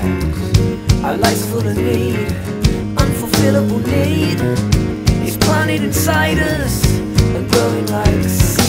lives. Our lives full of need, unfulfillable need is planted inside us and growing like the sun.